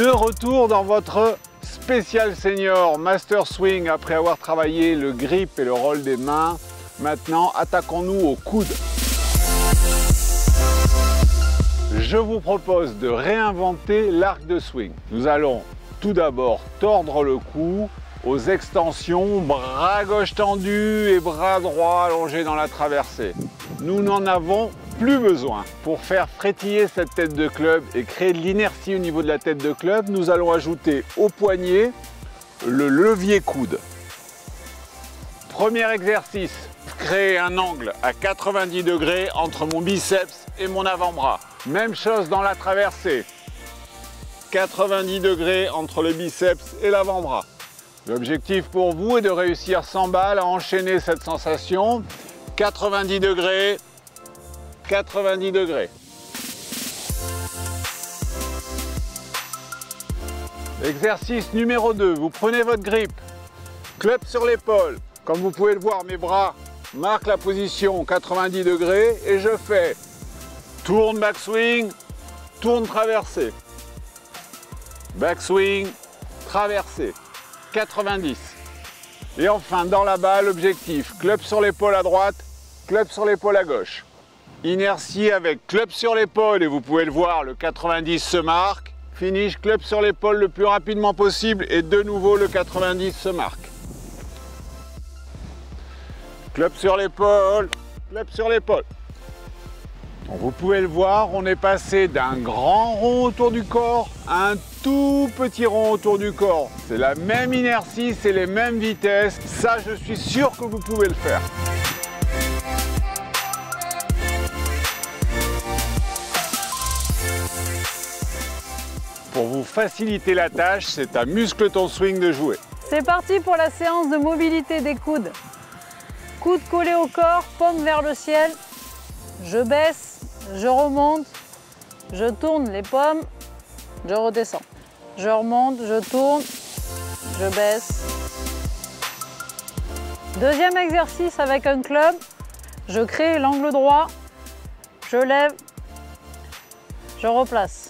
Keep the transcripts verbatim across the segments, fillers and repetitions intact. De retour dans votre spécial senior Master Swing après avoir travaillé le grip et le roll des mains. Maintenant, attaquons-nous au coude. Je vous propose de réinventer l'arc de swing. Nous allons tout d'abord tordre le cou aux extensions, bras gauche tendu et bras droit allongé dans la traversée. Nous n'en avons plus besoin. Pour faire frétiller cette tête de club et créer de l'inertie au niveau de la tête de club, nous allons ajouter au poignet le levier coude. Premier exercice, créer un angle à quatre-vingt-dix degrés entre mon biceps et mon avant-bras. Même chose dans la traversée, quatre-vingt-dix degrés entre le biceps et l'avant-bras. L'objectif pour vous est de réussir sans balles à enchaîner cette sensation. quatre-vingt-dix degrés, quatre-vingt-dix degrés. Exercice numéro deux, vous prenez votre grip, club sur l'épaule. Comme vous pouvez le voir, mes bras marquent la position quatre-vingt-dix degrés et je fais tourne backswing, tourne traversée. Backswing, traversée. quatre-vingt-dix. Et enfin, dans la balle, l'objectif, club sur l'épaule à droite, club sur l'épaule à gauche. Inertie avec club sur l'épaule, et vous pouvez le voir, le quatre-vingt-dix se marque. Finish, club sur l'épaule le plus rapidement possible, et de nouveau, le quatre-vingt-dix se marque. Club sur l'épaule, club sur l'épaule. Vous pouvez le voir, on est passé d'un grand rond autour du corps à un tout petit rond autour du corps. C'est la même inertie, c'est les mêmes vitesses. Ça, je suis sûr que vous pouvez le faire. Pour vous faciliter la tâche, c'est à Muscle ton swing de jouer. C'est parti pour la séance de mobilité des coudes. Coude collé au corps, paume vers le ciel. Je baisse, je remonte, je tourne les paumes, je redescends. Je remonte, je tourne, je baisse. Deuxième exercice avec un club. Je crée l'angle droit, je lève, je replace.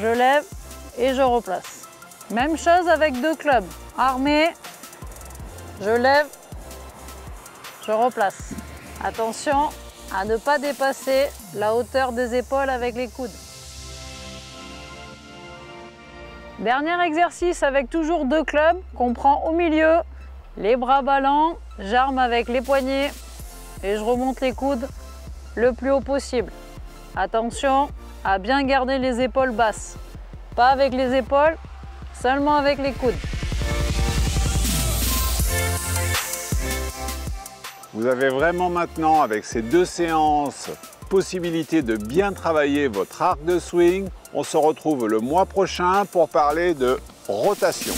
Je lève et je replace. Même chose avec deux clubs. Armé, je lève, je replace. Attention à ne pas dépasser la hauteur des épaules avec les coudes. Dernier exercice avec toujours deux clubs qu'on prend au milieu. Les bras ballants, j'arme avec les poignets et je remonte les coudes le plus haut possible. Attention à bien garder les épaules basses. Pas avec les épaules, seulement avec les coudes. Vous avez vraiment maintenant, avec ces deux séances, possibilité de bien travailler votre arc de swing. On se retrouve le mois prochain pour parler de rotation.